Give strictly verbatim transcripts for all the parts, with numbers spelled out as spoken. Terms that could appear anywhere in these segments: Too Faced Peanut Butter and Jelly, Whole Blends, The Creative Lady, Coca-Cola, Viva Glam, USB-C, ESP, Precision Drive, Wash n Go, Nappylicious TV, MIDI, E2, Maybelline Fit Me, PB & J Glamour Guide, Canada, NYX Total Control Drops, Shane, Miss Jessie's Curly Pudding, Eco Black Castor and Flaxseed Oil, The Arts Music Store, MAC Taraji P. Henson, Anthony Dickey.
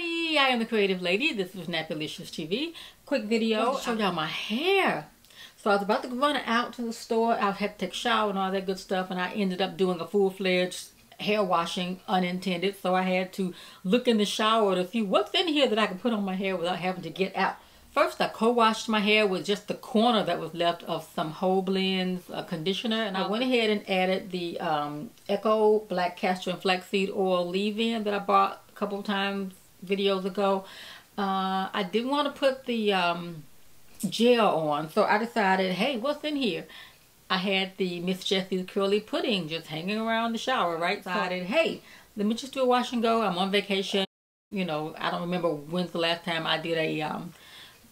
everybody, I am the creative lady. This is Nappylicious T V. Quick video to show y'all my hair. So I was about to run out to the store. I had to take a shower and all that good stuff, and I ended up doing a full-fledged hair washing, unintended. So I had to look in the shower to see what's in here that I could put on my hair without having to get out. First, I co-washed my hair with just the corner that was left of some Whole Blends uh, conditioner, and I went ahead and added the um, Eco Black Castor and Flaxseed Oil leave-in that I bought a couple of times videos ago. Uh, I didn't want to put the um, gel on, so I decided, hey, what's in here? I had the Miss Jessie's Curly Pudding just hanging around the shower, right? So I decided, hey, let me just do a wash and go. I'm on vacation. You know, I don't remember when's the last time I did a... Um,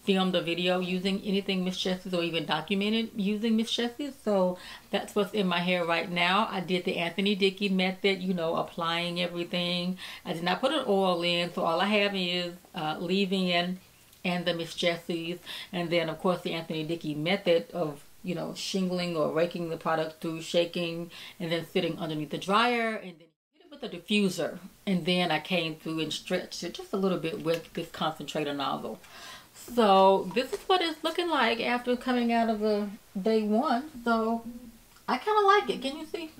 filmed a video using anything Miss Jessie's or even documented using Miss Jessie's. So that's what's in my hair right now. I did the Anthony Dickey method, you know, applying everything. I did not put an oil in, so all I have is uh, leave-in and the Miss Jessie's, and then of course the Anthony Dickey method of, you know, shingling or raking the product through, shaking, and then sitting underneath the dryer, and then with the diffuser, and then I came through and stretched it just a little bit with this concentrator nozzle. So this is what it's looking like after coming out of the day one. So I kind of like it. Can you see?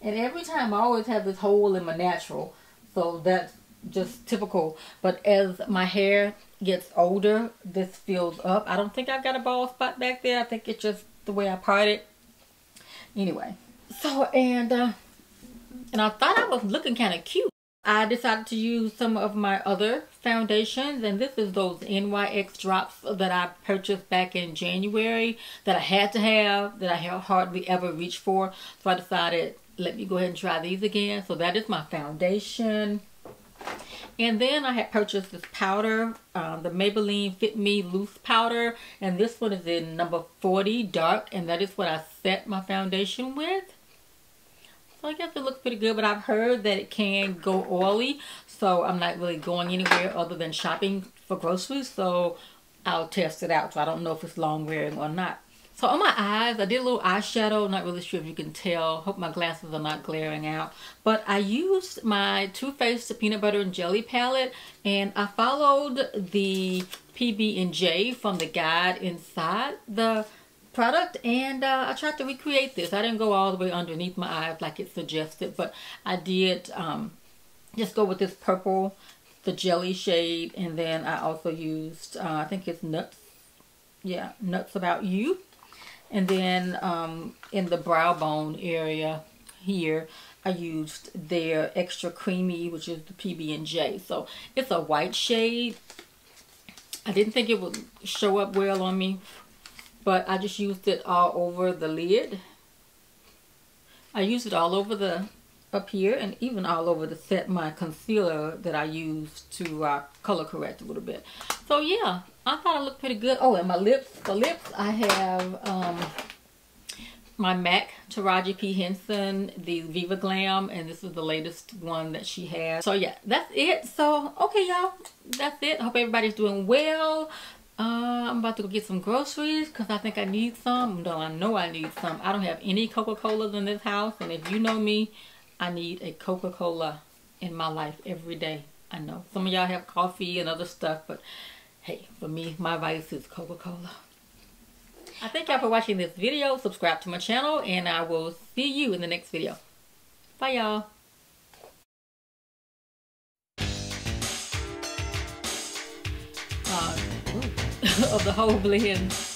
And every time I always have this hole in my natural. So that's just typical. But as my hair gets older, this fills up. I don't think I've got a bald spot back there. I think it's just the way I part it. Anyway. So and, uh, and I thought I was looking kind of cute. I decided to use some of my other foundations, and this is those N Y X drops that I purchased back in January that I had to have, that I hardly ever reached for. So I decided, let me go ahead and try these again. So that is my foundation. And then I had purchased this powder, uh, the Maybelline Fit Me Loose Powder, and this one is in number forty Dark, and that is what I set my foundation with. So I guess it looks pretty good, but I've heard that it can go oily, so I'm not really going anywhere other than shopping for groceries, so I'll test it out. So I don't know if it's long wearing or not. So on my eyes, I did a little eyeshadow. Not really sure if you can tell. Hope my glasses are not glaring out. But I used my Too Faced Peanut Butter and Jelly palette, and I followed the P B and J from the guide inside the product, and uh, I tried to recreate this. I didn't go all the way underneath my eyes like it suggested, but I did um, just go with this purple, the jelly shade, and then I also used, uh, I think it's Nuts, yeah, Nuts About You, and then um, in the brow bone area here, I used their Extra Creamy, which is the P B and J, so it's a white shade. I didn't think it would show up well on me, but I just used it all over the lid. I used it all over the, up here, and even all over the set, my concealer that I used to uh, color correct a little bit. So yeah, I thought it looked pretty good. Oh, and my lips, the lips, I have um, my MAC Taraji P. Henson, the Viva Glam, and this is the latest one that she has. So yeah, that's it. So, okay y'all, that's it. Hope everybody's doing well. Uh, I'm about to go get some groceries because I think I need some. No, I know I need some. I don't have any Coca-Colas in this house. And if you know me, I need a Coca-Cola in my life every day. I know some of y'all have coffee and other stuff, but hey, for me, my vice is Coca-Cola. I thank y'all for watching this video. Subscribe to my channel, and I will see you in the next video. Bye, y'all. Uh, of the Whole Blends.